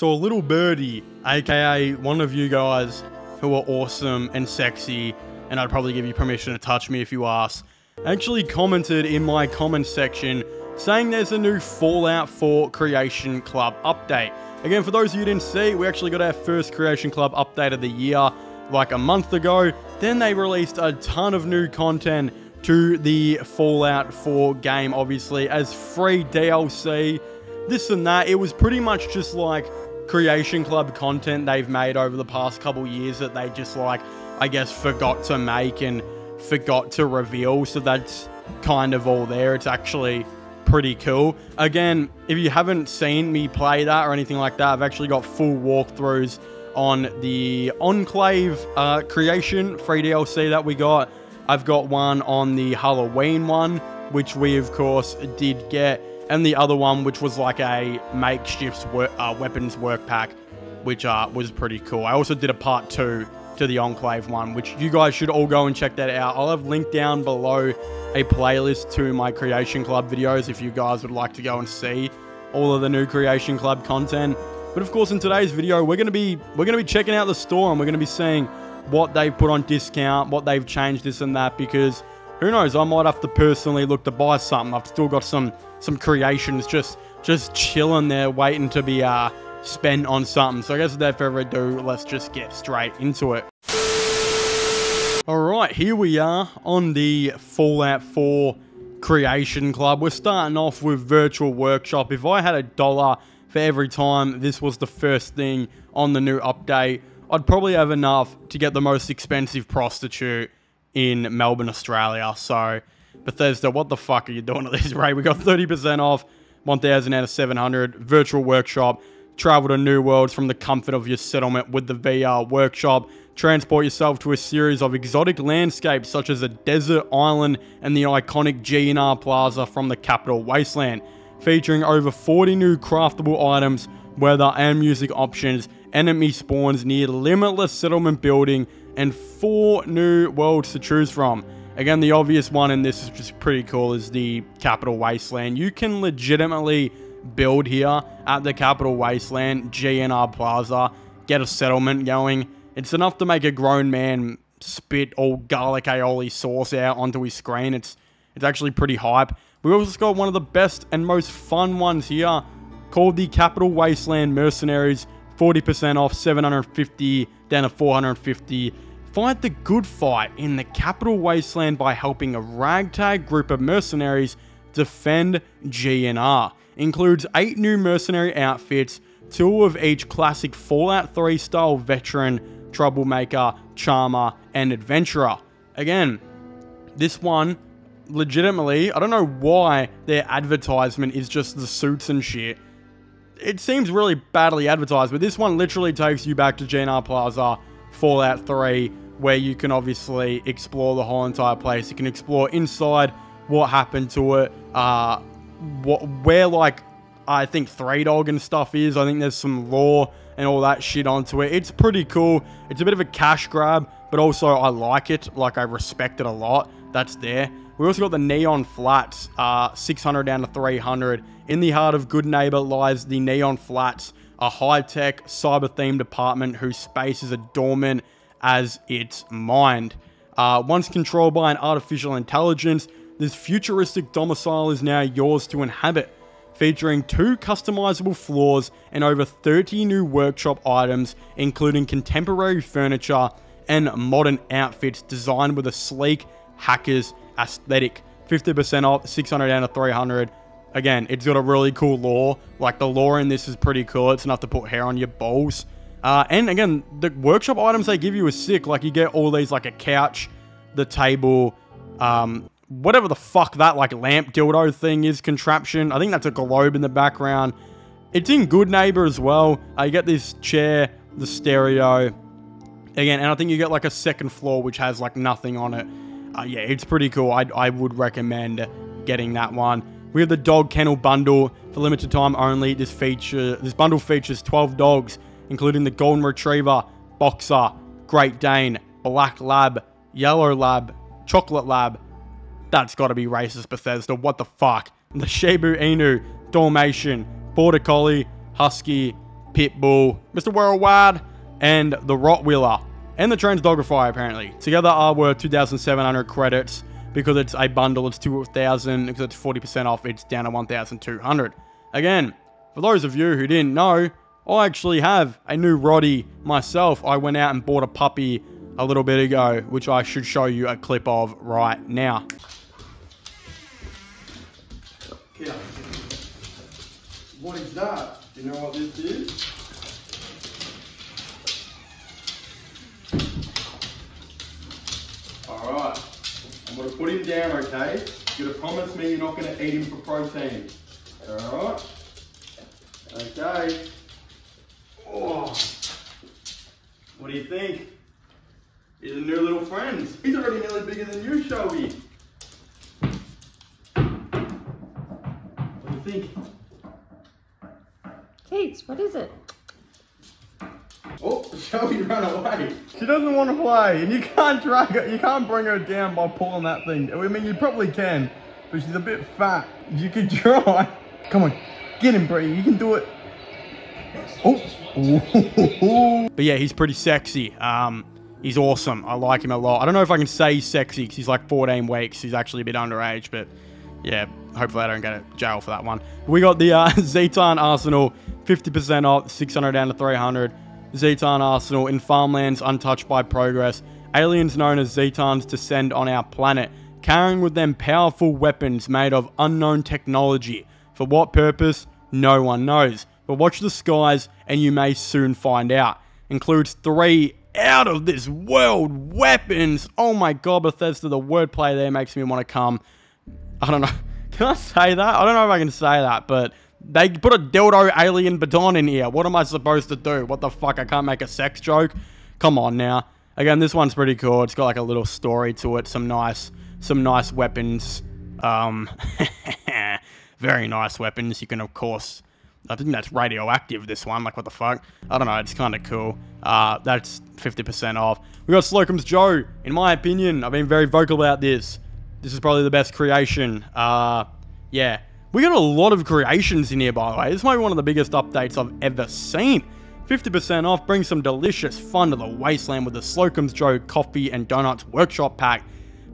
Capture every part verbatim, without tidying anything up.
saw Little Birdie, aka one of you guys who are awesome and sexy, and I'd probably give you permission to touch me if you asked, actually commented in my comments section saying there's a new Fallout four Creation Club update. Again, for those of you who didn't see, we actually got our first Creation Club update of the year like a month ago. Then they released a ton of new content to the Fallout four game, obviously, as free D L C, this and that. It was pretty much just like Creation Club content they've made over the past couple years that they just like, I guess, forgot to make and forgot to reveal. So that's kind of all there. It's actually pretty cool. Again, if you haven't seen me play that or anything like that, I've actually got full walkthroughs on the Enclave uh, Creation free D L C that we got. I've got one on the Halloween one, which we of course did get, and the other one which was like a makeshift work, uh, weapons work pack, which uh, was pretty cool. I also did a part two to the Enclave one, which you guys should all go and check that out. I'll have linked down below a playlist to my Creation Club videos if you guys would like to go and see all of the new Creation Club content. But of course, in today's video, we're gonna be we're gonna be checking out the store, and we're gonna be seeing what they've put on discount, what they've changed, this and that, because who knows, I might have to personally look to buy something. I've still got some some creations just just chilling there waiting to be uh spent on something. So I guess without further ado, let's just get straight into it. Alright, here we are on the Fallout four Creation Club. We're starting off with Virtual Workshop. If I had a dollar for every time this was the first thing on the new update, I'd probably have enough to get the most expensive prostitute in Melbourne, Australia. So, Bethesda, what the fuck are you doing at this rate? We got thirty percent off, one thousand out of seven hundred, Virtual Workshop, travel to new worlds from the comfort of your settlement with the V R workshop, transport yourself to a series of exotic landscapes such as a desert island and the iconic G N R Plaza from the Capital Wasteland, featuring over forty new craftable items, weather and music options, enemy spawns near limitless settlement building, and four new worlds to choose from. Again, the obvious one, and this is just pretty cool, is the Capital Wasteland. You can legitimately build here at the Capital Wasteland, G N R Plaza, get a settlement going. It's enough to make a grown man spit all garlic aioli sauce out onto his screen. It's, it's actually pretty hype. We also got one of the best and most fun ones here called the Capital Wasteland Mercenaries. forty percent off, seven hundred fifty down to four hundred fifty. Fight the good fight in the Capital Wasteland by helping a ragtag group of mercenaries defend G N R. Includes eight new mercenary outfits, two of each classic Fallout three style veteran, troublemaker, charmer, and adventurer. Again, this one, legitimately, I don't know why their advertisement is just the suits and shit. It seems really badly advertised, but this one literally takes you back to G N R Plaza, Fallout three, where you can obviously explore the whole entire place. You can explore inside, what happened to it, uh, what, where, like, I think Three Dog and stuff is. I think there's some lore and all that shit onto it. It's pretty cool. It's a bit of a cash grab, but also I like it. Like, I respect it a lot. That's there. We also got the Neon Flats, uh, six hundred down to three hundred. In the heart of Good Neighbor lies the Neon Flats, a high-tech, cyber-themed apartment whose space is adorned as its mind. Uh, once controlled by an artificial intelligence, this futuristic domicile is now yours to inhabit. Featuring two customizable floors and over thirty new workshop items, including contemporary furniture and modern outfits designed with a sleek hacker's aesthetic. fifty percent off, six hundred down to three hundred. Again, it's got a really cool lore. Like, the lore in this is pretty cool. It's enough to put hair on your balls. Uh, and again, the workshop items they give you is sick. Like, you get all these, like a couch, the table, um, whatever the fuck that, like, lamp dildo thing is, contraption. I think that's a globe in the background. It's in Good Neighbor as well. Uh, you get this chair, the stereo. Again, and I think you get, like, a second floor, which has, like, nothing on it. Uh, yeah, it's pretty cool. I, I would recommend getting that one. We have the Dog Kennel Bundle for limited time only. This feature, this bundle features twelve dogs, including the Golden Retriever, Boxer, Great Dane, Black Lab, Yellow Lab, Chocolate Lab. That's got to be racist, Bethesda. What the fuck? And the Shibu Inu, Dalmatian, Border Collie, Husky, Pitbull, Mister Worldwide, and the Rottweiler, and the Transdogify apparently. Together are worth two thousand seven hundred credits. Because it's a bundle, it's two thousand, because it's forty percent off, it's down to one thousand two hundred. Again, for those of you who didn't know, I actually have a new Roddy myself. I went out and bought a puppy a little bit ago, which I should show you a clip of right now. Yeah. What is that? You know what this is? All right. I'm going to put him down, okay? You're going to promise me you're not going to eat him for protein. Alright? Okay. Oh. What do you think? He's a new little friend. He's already nearly bigger than you, Shelby. What do you think? Kate, what is it? Oh, Shelby ran away. She doesn't want to play, and you can't drag her, you can't bring her down by pulling that thing. I mean, you probably can, but she's a bit fat. You could try. Come on, get him, Bree. You can do it. Oh. But yeah, he's pretty sexy. Um, he's awesome. I like him a lot. I don't know if I can say he's sexy because he's like fourteen weeks. He's actually a bit underage, but yeah. Hopefully I don't go to jail for that one. We got the uh, Zetan Arsenal, fifty percent off, six hundred down to three hundred. Zetan Arsenal, in farmlands untouched by progress, aliens known as Zetans descend on our planet, carrying with them powerful weapons made of unknown technology. For what purpose? No one knows. But watch the skies and you may soon find out. Includes three out of this world weapons. Oh my god, Bethesda, the wordplay there makes me want to come. I don't know. Can I say that? I don't know if I can say that, but... they put a dildo alien baton in here. What am I supposed to do? What the fuck? I can't make a sex joke? Come on now. Again, this one's pretty cool. It's got like a little story to it. Some nice, some nice weapons. Um, very nice weapons. You can, of course, I think that's radioactive, this one. Like, what the fuck? I don't know. It's kind of cool. Uh, that's fifty percent off. We got Slocum's Joe. In my opinion, I've been very vocal about this. This is probably the best creation. Uh, yeah. We got a lot of creations in here, by the way. This might be one of the biggest updates I've ever seen. fifty percent off, brings some delicious fun to the wasteland with the Slocum's Joe Coffee and Donuts Workshop Pack,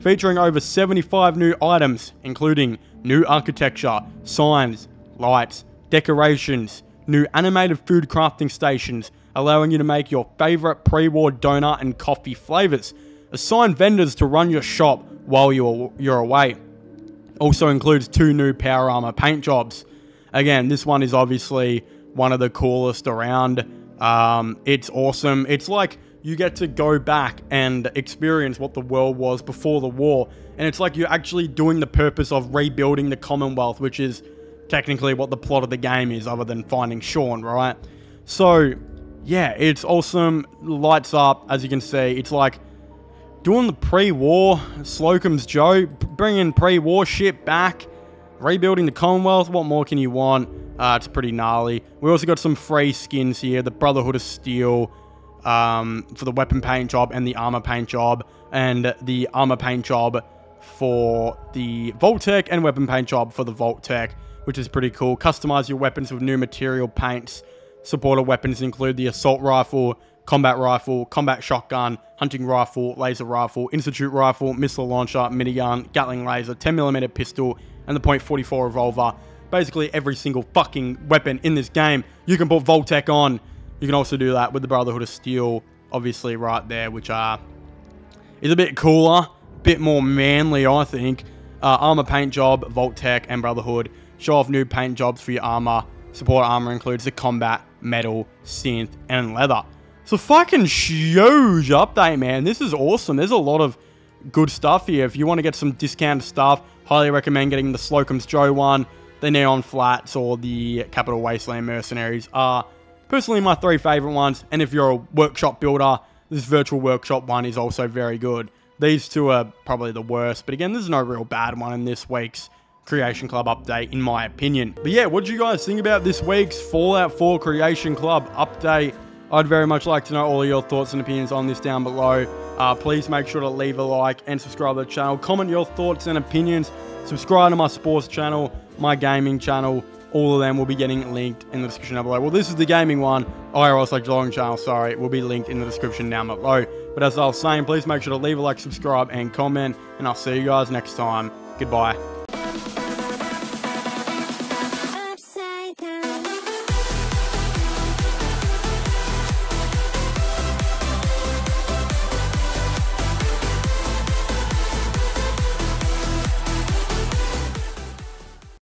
featuring over seventy-five new items, including new architecture, signs, lights, decorations, new animated food crafting stations, allowing you to make your favorite pre-war donut and coffee flavors, assign vendors to run your shop while you're, you're away. Also includes two new power armor paint jobs. Again, this one is obviously one of the coolest around. Um, it's awesome. It's like you get to go back and experience what the world was before the war. And it's like you're actually doing the purpose of rebuilding the Commonwealth, which is technically what the plot of the game is, other than finding Sean, right? So, yeah, it's awesome. Lights up, as you can see. It's like... doing the pre-war, Slocum's Joe, bringing pre-war shit back, rebuilding the Commonwealth, what more can you want? Uh, it's pretty gnarly. We also got some free skins here, the Brotherhood of Steel, um, for the weapon paint job and the armor paint job, and the armor paint job for the Vault-Tec, and weapon paint job for the Vault-Tec, which is pretty cool. Customize your weapons with new material paints. Supporter weapons include the Assault Rifle, Combat Rifle, Combat Shotgun, Hunting Rifle, Laser Rifle, Institute Rifle, Missile Launcher, Minigun, Gatling Laser, ten millimeter Pistol, and the point forty-four Revolver. Basically every single fucking weapon in this game, you can put Vault-Tec on. You can also do that with the Brotherhood of Steel, obviously right there, which uh, is a bit cooler, a bit more manly, I think. Uh, armor paint job, Vault-Tec, and Brotherhood. Show off new paint jobs for your armor. Support armor includes the combat, metal, synth, and leather. It's a fucking huge update, man. This is awesome. There's a lot of good stuff here. If you want to get some discounted stuff, highly recommend getting the Slocum's Joe one, the Neon Flats, or the Capital Wasteland Mercenaries are personally my three favorite ones. And if you're a workshop builder, this virtual workshop one is also very good. These two are probably the worst. But again, there's no real bad one in this week's Creation Club update, in my opinion. But yeah, what do you guys think about this week's Fallout four Creation Club update? I'd very much like to know all of your thoughts and opinions on this down below. Uh, please make sure to leave a like and subscribe to the channel. Comment your thoughts and opinions. Subscribe to my sports channel, my gaming channel, all of them will be getting linked in the description down below. Well, this is the gaming one. I R L slash Long Channel, sorry, will be linked in the description down below. But as I was saying, please make sure to leave a like, subscribe, and comment, and I'll see you guys next time. Goodbye.